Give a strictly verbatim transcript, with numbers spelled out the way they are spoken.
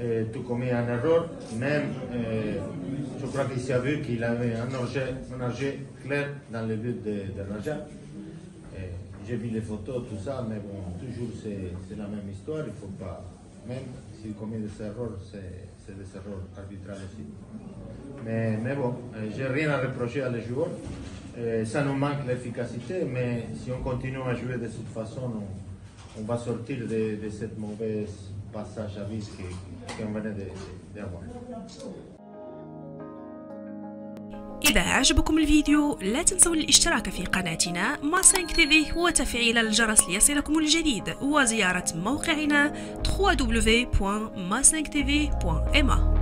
euh, tu commets un erreur, même euh, je crois qu'il s'est vu qu'il avait un objet, un objet clair dans le but de, de l'argent. J'ai vu les photos, tout ça, mais bon, toujours c'est la même histoire, il ne faut pas, même s'il commet des erreurs, c'est des erreurs arbitrales aussi. Mais, mais bon, j'ai rien à reprocher à les joueurs. Et ça nous manque l'efficacité, mais si on continue à jouer de cette façon, on, on va sortir de, de cette mauvaise passage à vide qu'on venait d'avoir. إذا أعجبكم الفيديو لا تنسوا الاشتراك في قناتنا ما خمسة تيفي وتفعيل الجرس ليصلكم الجديد وزيارة موقعنا w w w point ma cinq t v point m a.